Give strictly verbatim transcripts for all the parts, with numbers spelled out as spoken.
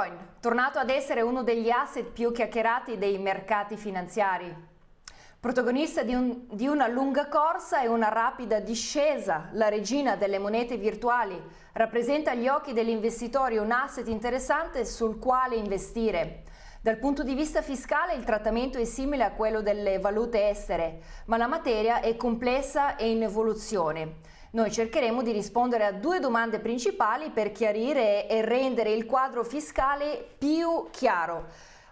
Bitcoin, tornato ad essere uno degli asset più chiacchierati dei mercati finanziari. Protagonista di, un, di una lunga corsa e una rapida discesa, la regina delle monete virtuali rappresenta agli occhi degli investitori un asset interessante sul quale investire. Dal punto di vista fiscale il trattamento è simile a quello delle valute estere, ma la materia è complessa e in evoluzione. Noi cercheremo di rispondere a due domande principali per chiarire e rendere il quadro fiscale più chiaro.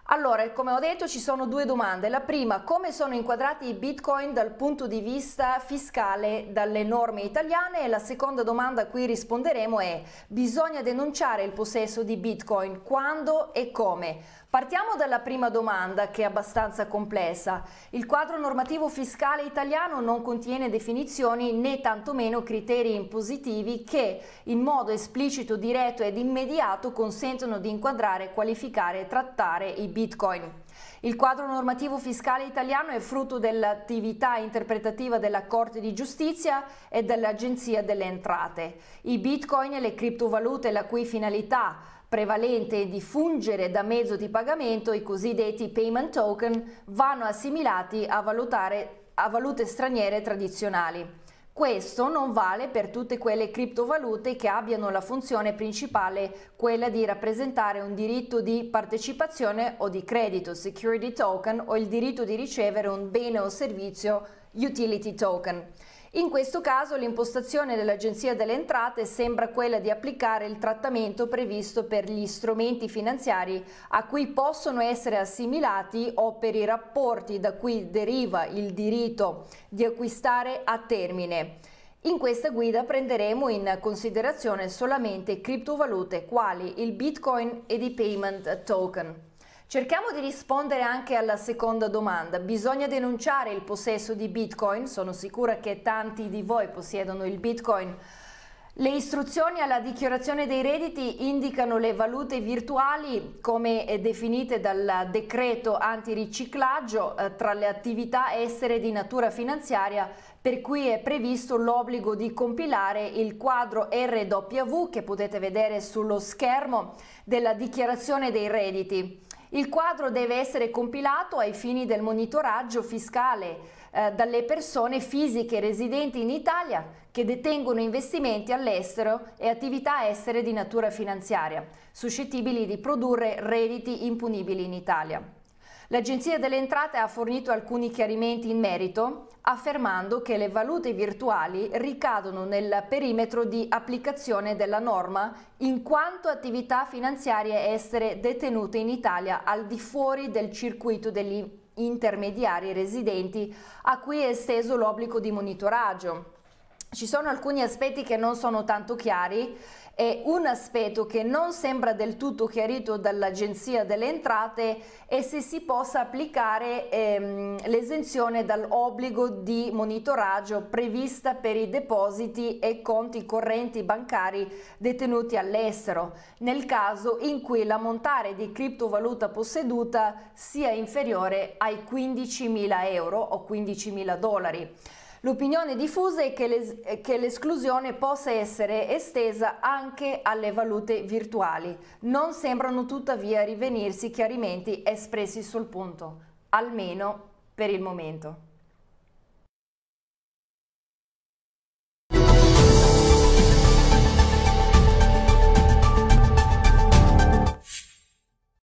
Allora, come ho detto, ci sono due domande. La prima, come sono inquadrati i Bitcoin dal punto di vista fiscale dalle norme italiane? E la seconda domanda a cui risponderemo è: bisogna denunciare il possesso di Bitcoin, quando e come? Partiamo dalla prima domanda, che è abbastanza complessa. Il quadro normativo fiscale italiano non contiene definizioni né tantomeno criteri impositivi che in modo esplicito, diretto ed immediato consentono di inquadrare, qualificare e trattare i Bitcoin. Il quadro normativo fiscale italiano è frutto dell'attività interpretativa della Corte di Giustizia e dell'Agenzia delle Entrate. I Bitcoin e le criptovalute la cui finalità prevalente è di fungere da mezzo di pagamento, i cosiddetti payment token, vanno assimilati a, valutare, a valute straniere tradizionali. Questo non vale per tutte quelle criptovalute che abbiano la funzione principale, quella di rappresentare un diritto di partecipazione o di credito, security token, o il diritto di ricevere un bene o servizio, utility token. In questo caso l'impostazione dell'Agenzia delle Entrate sembra quella di applicare il trattamento previsto per gli strumenti finanziari a cui possono essere assimilati o per i rapporti da cui deriva il diritto di acquistare a termine. In questa guida prenderemo in considerazione solamente criptovalute quali il Bitcoin ed i payment token. Cerchiamo di rispondere anche alla seconda domanda. Bisogna denunciare il possesso di Bitcoin? Sono sicura che tanti di voi possiedono il Bitcoin. Le istruzioni alla dichiarazione dei redditi indicano le valute virtuali come definite dal decreto antiriciclaggio tra le attività estere di natura finanziaria, per cui è previsto l'obbligo di compilare il quadro R W che potete vedere sullo schermo della dichiarazione dei redditi. Il quadro deve essere compilato ai fini del monitoraggio fiscale eh, dalle persone fisiche residenti in Italia che detengono investimenti all'estero e attività estere di natura finanziaria, suscettibili di produrre redditi imponibili in Italia. L'Agenzia delle Entrate ha fornito alcuni chiarimenti in merito, affermando che le valute virtuali ricadono nel perimetro di applicazione della norma in quanto attività finanziarie estere detenute in Italia al di fuori del circuito degli intermediari residenti a cui è esteso l'obbligo di monitoraggio. Ci sono alcuni aspetti che non sono tanto chiari e un aspetto che non sembra del tutto chiarito dall'Agenzia delle Entrate è se si possa applicare ehm, l'esenzione dall'obbligo di monitoraggio prevista per i depositi e conti correnti bancari detenuti all'estero, nel caso in cui l'ammontare di criptovaluta posseduta sia inferiore ai quindicimila euro o quindicimila dollari. L'opinione diffusa è che l'esclusione possa essere estesa anche alle valute virtuali. Non sembrano tuttavia rivenirsi chiarimenti espressi sul punto, almeno per il momento.